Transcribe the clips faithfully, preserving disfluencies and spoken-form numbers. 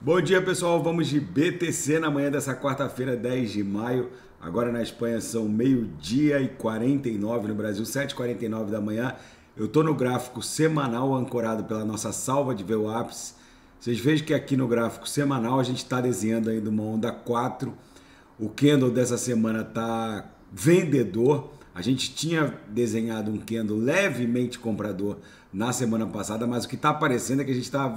Bom dia, pessoal, vamos de B T C na manhã dessa quarta-feira, dez de maio. Agora na Espanha são meio-dia e quarenta e nove, no Brasil sete e quarenta e nove da manhã. Eu tô no gráfico semanal ancorado pela nossa salva de V WAPs. Vocês vejam que aqui no gráfico semanal a gente está desenhando ainda uma onda quatro. O candle dessa semana tá vendedor. A gente tinha desenhado um candle levemente comprador na semana passada, mas o que está aparecendo é que a gente está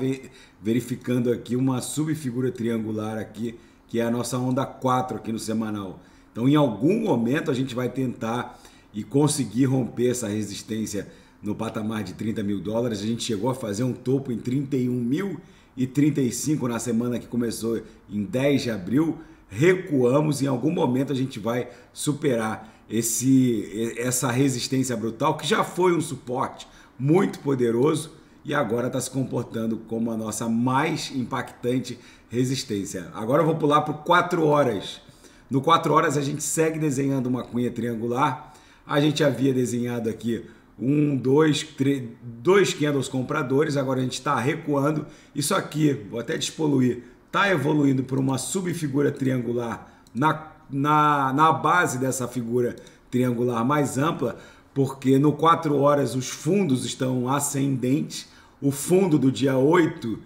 verificando aqui uma subfigura triangular aqui, que é a nossa onda quatro aqui no semanal. Então, em algum momento, a gente vai tentar e conseguir romper essa resistência no patamar de trinta mil dólares. A gente chegou a fazer um topo em trinta e um mil e trinta e cinco na semana que começou em dez de abril. Recuamos, em algum momento a gente vai superar esse, essa resistência brutal, que já foi um suporte muito poderoso e agora está se comportando como a nossa mais impactante resistência. Agora eu vou pular para quatro horas. No quatro horas a gente segue desenhando uma cunha triangular. A gente havia desenhado aqui um, dois, três, dois candles compradores, agora a gente está recuando. Isso aqui, vou até despoluir, está evoluindo por uma subfigura triangular na, na, na base dessa figura triangular mais ampla, porque no quatro horas os fundos estão ascendentes. O fundo do dia oito,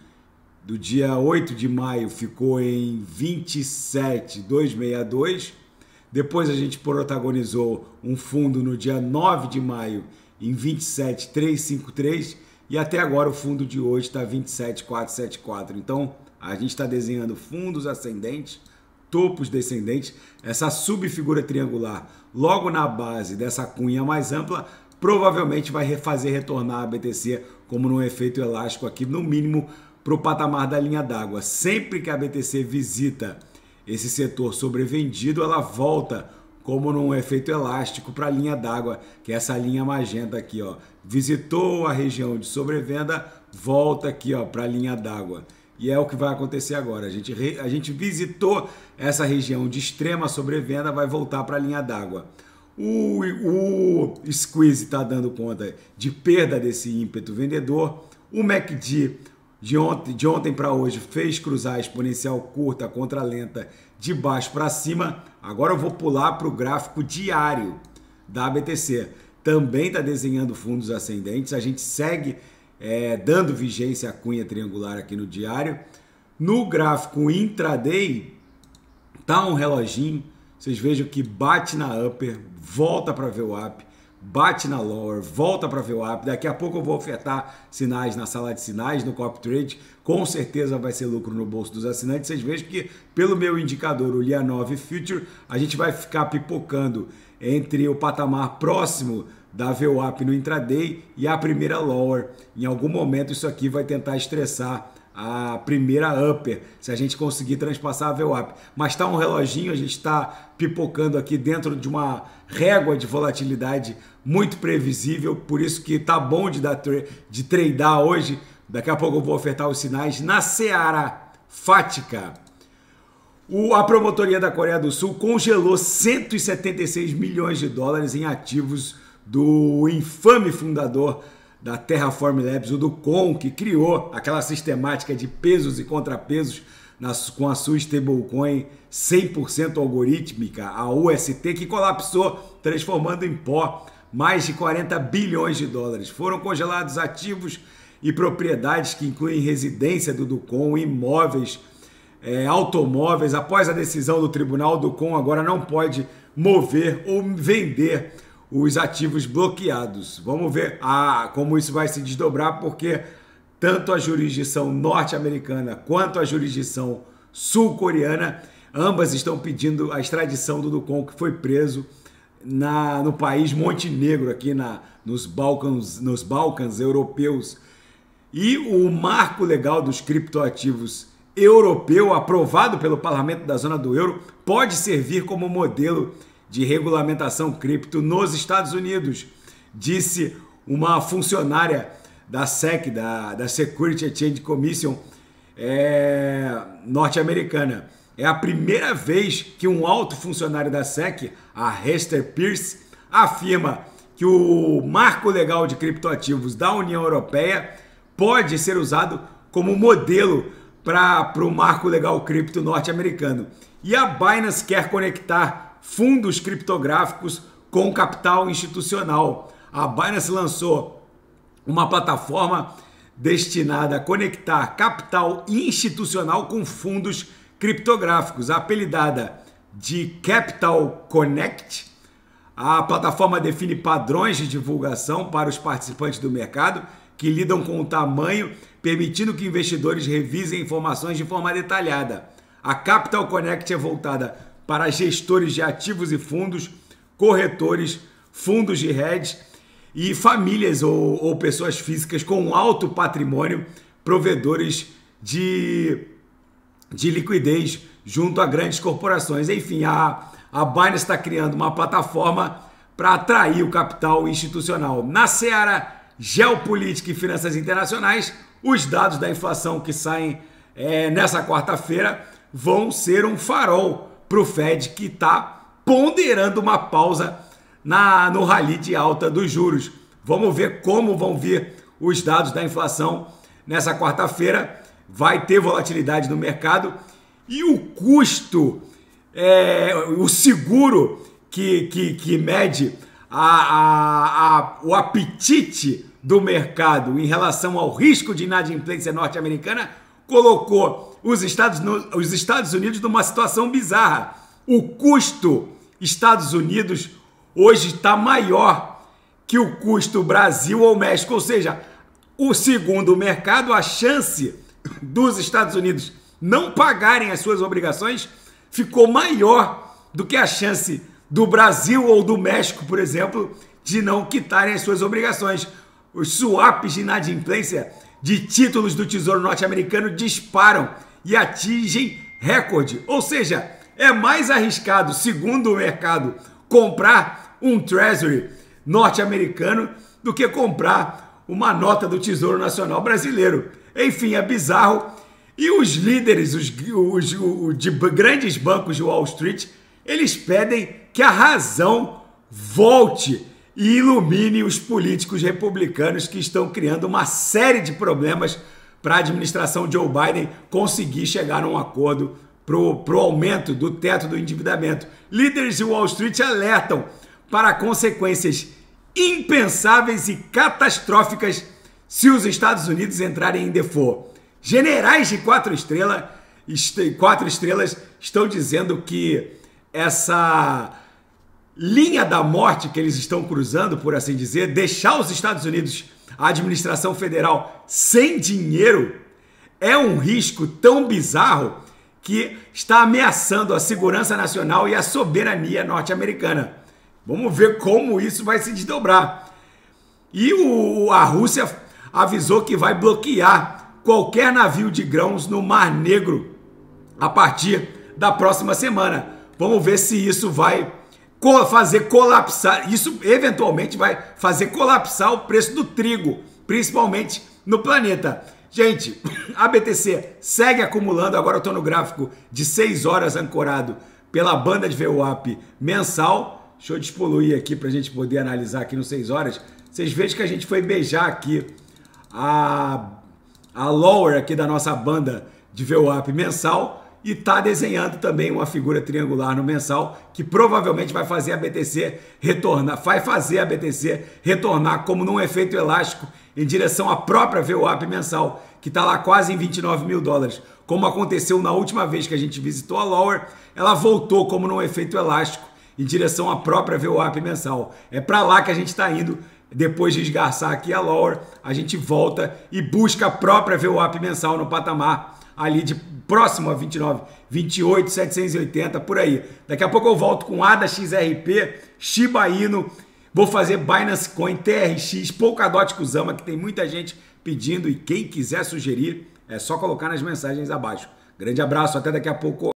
do dia oito de maio ficou em vinte e sete mil duzentos e sessenta e dois. Depois a gente protagonizou um fundo no dia nove de maio em vinte e sete mil trezentos e cinquenta e três e até agora o fundo de hoje está vinte e sete mil quatrocentos e setenta e quatro. Então, a gente está desenhando fundos ascendentes, topos descendentes, essa subfigura triangular logo na base dessa cunha mais ampla provavelmente vai fazer retornar a B T C como num efeito elástico aqui, no mínimo para o patamar da linha d'água. Sempre que a B T C visita esse setor sobrevendido, ela volta como num efeito elástico para a linha d'água, que é essa linha magenta aqui, ó. Visitou a região de sobrevenda, volta aqui, ó, para a linha d'água. E é o que vai acontecer agora. A gente, re... a gente visitou essa região de extrema sobrevenda, vai voltar para a linha d'água. O... o squeeze está dando conta de perda desse ímpeto vendedor. O M A C D de ontem, de ontem para hoje fez cruzar a exponencial curta contra a lenta de baixo para cima. Agora eu vou pular para o gráfico diário da B T C. Também está desenhando fundos ascendentes. A gente segue É, dando vigência à cunha triangular aqui no diário. No gráfico intraday, tá um reloginho, vocês vejam que bate na upper, volta para V WAP, bate na lower, volta para V WAP. Daqui a pouco eu vou ofertar sinais na sala de sinais, no copy trade, com certeza vai ser lucro no bolso dos assinantes. Vocês vejam que pelo meu indicador, o L I A nove Future, a gente vai ficar pipocando entre o patamar próximo da V WAP no intraday e a primeira lower. Em algum momento isso aqui vai tentar estressar a primeira upper, se a gente conseguir transpassar a V WAP. Mas está um reloginho, a gente está pipocando aqui dentro de uma régua de volatilidade muito previsível, por isso que tá bom de, dar tra de tradear hoje. Daqui a pouco eu vou ofertar os sinais na seara fática. O, a promotoria da Coreia do Sul congelou cento e setenta e seis milhões de dólares em ativos do infame fundador da Terraform Labs, o Do Kwon, que criou aquela sistemática de pesos e contrapesos nas, com a sua stablecoin cem por cento algorítmica, a U S T, que colapsou, transformando em pó mais de quarenta bilhões de dólares. Foram congelados ativos e propriedades que incluem residência do Do Kwon, imóveis, é, automóveis. Após a decisão do tribunal, Do Kwon agora não pode mover ou vender os ativos bloqueados. Vamos ver ah, como isso vai se desdobrar, porque tanto a jurisdição norte-americana quanto a jurisdição sul-coreana, ambas estão pedindo a extradição do Do Kwon, que foi preso na, no país Montenegro, aqui na, nos Balcãs, nos Balcãs europeus. E o marco legal dos criptoativos europeu, aprovado pelo parlamento da zona do euro, pode servir como modelo de regulamentação cripto nos Estados Unidos, disse uma funcionária da S E C, da, da Security Exchange Commission é, norte-americana. É a primeira vez que um alto funcionário da S E C, a Hester Pierce, afirma que o marco legal de criptoativos da União Europeia pode ser usado como modelo para o marco legal cripto norte-americano. E a Binance quer conectar fundos criptográficos com capital institucional. A Binance lançou uma plataforma destinada a conectar capital institucional com fundos criptográficos, apelidada de Capital Connect. A plataforma define padrões de divulgação para os participantes do mercado que lidam com o tamanho, permitindo que investidores revisem informações de forma detalhada. A Capital Connect é voltada para gestores de ativos e fundos, corretores, fundos de hedge e famílias ou, ou pessoas físicas com alto patrimônio, provedores de, de liquidez junto a grandes corporações. Enfim, a, a Binance está criando uma plataforma para atrair o capital institucional. Na seara geopolítica e finanças internacionais, os dados da inflação que saem é, nessa quarta-feira vão ser um farol para o Fed, que está ponderando uma pausa na, no rally de alta dos juros. Vamos ver como vão vir os dados da inflação nessa quarta-feira. Vai ter volatilidade no mercado e o custo, é, o seguro que, que, que mede A, a, a, o apetite do mercado em relação ao risco de inadimplência norte-americana colocou os Estados, os Estados Unidos numa situação bizarra. O custo Estados Unidos hoje está maior que o custo Brasil ou México, ou seja, o segundo mercado, a chance dos Estados Unidos não pagarem as suas obrigações ficou maior do que a chance do Brasil ou do México, por exemplo, de não quitarem as suas obrigações. Os swaps de inadimplência de títulos do Tesouro Norte-Americano disparam e atingem recorde. Ou seja, é mais arriscado, segundo o mercado, comprar um Treasury norte-americano do que comprar uma nota do Tesouro Nacional Brasileiro. Enfim, é bizarro. E os líderes os, os, os de grandes bancos de Wall Street, eles pedem que a razão volte e ilumine os políticos republicanos que estão criando uma série de problemas para a administração Joe Biden conseguir chegar a um acordo para o aumento do teto do endividamento. Líderes de Wall Street alertam para consequências impensáveis e catastróficas se os Estados Unidos entrarem em default. Generais de quatro estrelas, quatro estrelas estão dizendo que essa linha da morte que eles estão cruzando, por assim dizer, deixar os Estados Unidos, a administração federal, sem dinheiro, é um risco tão bizarro que está ameaçando a segurança nacional e a soberania norte-americana. Vamos ver como isso vai se desdobrar. E o, a Rússia avisou que vai bloquear qualquer navio de grãos no Mar Negro a partir da próxima semana. Vamos ver se isso vai fazer colapsar, isso eventualmente vai fazer colapsar o preço do trigo, principalmente no planeta. Gente, a B T C segue acumulando, agora eu estou no gráfico de seis horas ancorado pela banda de V WAP mensal. Deixa eu despoluir aqui para a gente poder analisar aqui nos seis horas. Vocês vejam que a gente foi beijar aqui a, a lower aqui da nossa banda de V WAP mensal. E está desenhando também uma figura triangular no mensal que provavelmente vai fazer a B T C retornar, vai fazer a B T C retornar como num efeito elástico em direção à própria V WAP mensal, que está lá quase em vinte e nove mil dólares. Como aconteceu na última vez que a gente visitou a lower, ela voltou como num efeito elástico em direção à própria V WAP mensal. É para lá que a gente está indo. Depois de esgarçar aqui a lower, a gente volta e busca a própria V WAP mensal no patamar ali de próximo a vinte e nove, vinte e oito, setecentos e oitenta, por aí. Daqui a pouco eu volto com A D A, X R P, Shiba Inu, vou fazer Binance Coin, T R X, Polkadot, Kusama, que tem muita gente pedindo, e quem quiser sugerir é só colocar nas mensagens abaixo. Grande abraço, até daqui a pouco.